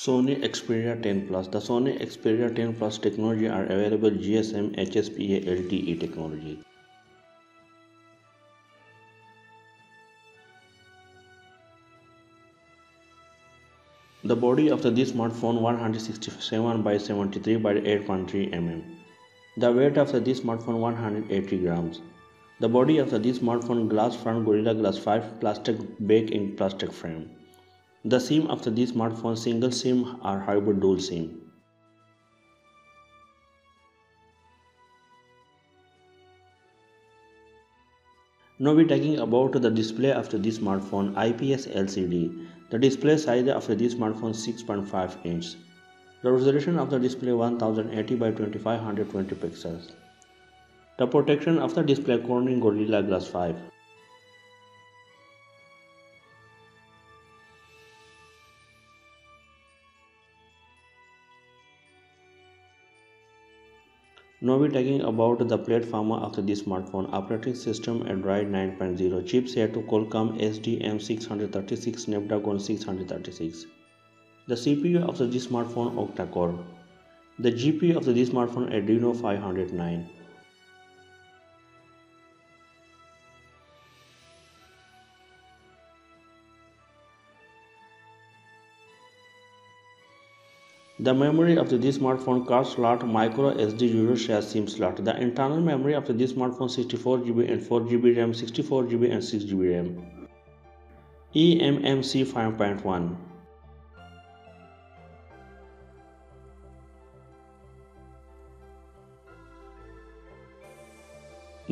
Sony Xperia 10 Plus. The Sony Xperia 10 Plus technology are available GSM, HSPA, LTE technology. The body of this smartphone 167 by 73 by 8.3 mm. The weight of this smartphone 180 grams. The body of this smartphone glass front Gorilla Glass 5 plastic back and plastic frame. The SIM of this smartphone single SIM or hybrid dual SIM. Now we are talking about the display of this smartphone IPS LCD. The display size of this smartphone 6.5 inch. The resolution of the display 1080 by 2520 pixels. The protection of the display cornering Gorilla Glass 5. Now we are talking about the platform of this smartphone. Operating system Android 9.0. Chipset Qualcomm HDM636 Snapdragon 636. The CPU of this smartphone octa-core. The GPU of this smartphone Adreno 509. The memory of this smartphone card slot microSD Euro SIM slot. The internal memory of this smartphone 64GB and 4GB RAM, 64GB and 6GB RAM. eMMC 5.1.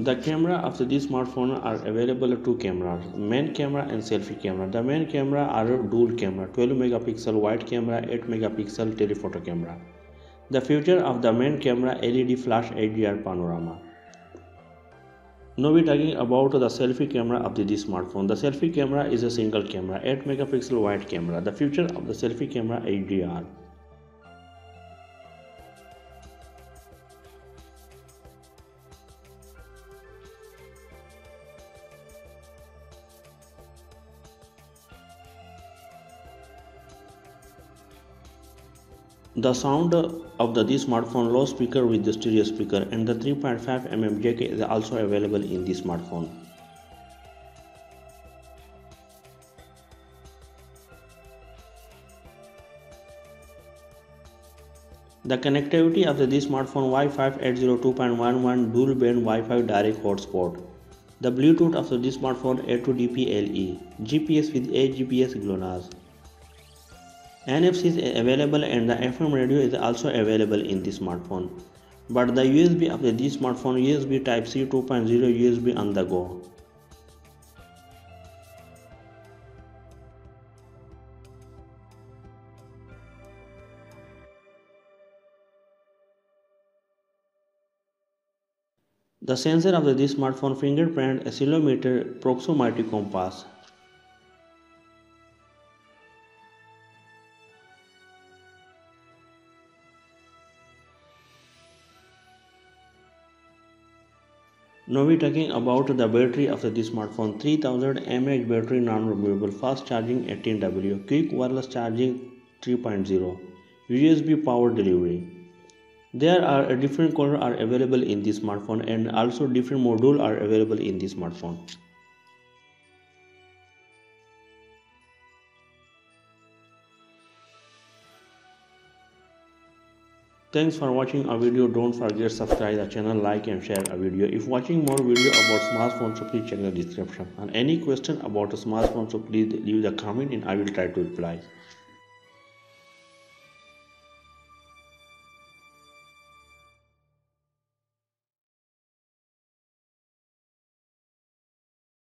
The camera of this smartphone are available two cameras, main camera and selfie camera. The main camera are dual camera, 12 megapixel wide camera, 8 megapixel telephoto camera. The feature of the main camera LED flash HDR panorama. Now we are talking about the selfie camera of this smartphone. The selfie camera is a single camera, 8 megapixel wide camera. The feature of the selfie camera HDR. The sound of this smartphone low speaker with the stereo speaker and the 3.5 mm jack is also available in this smartphone. The connectivity of this smartphone Wi-Fi 802.11 dual band Wi-Fi direct hotspot. The Bluetooth of this smartphone A2DP LE, GPS with A-GPS GLONASS. NFC is available and the FM radio is also available in this smartphone. But the USB of this smartphone USB Type-C 2.0 USB on the go. The sensor of this smartphone fingerprint, accelerometer, proximity compass. Now we are talking about the battery of this smartphone. 3000 mAh battery, non-removable, fast charging 18W, quick wireless charging 3.0, USB power delivery. There are different colors are available in this smartphone and also different modules are available in this smartphone. Thanks for watching our video. Don't forget subscribe the channel, like and share our video. If watching more video about smartphone, so please check the description. And any question about a smartphone, so please leave the comment and I will try to reply.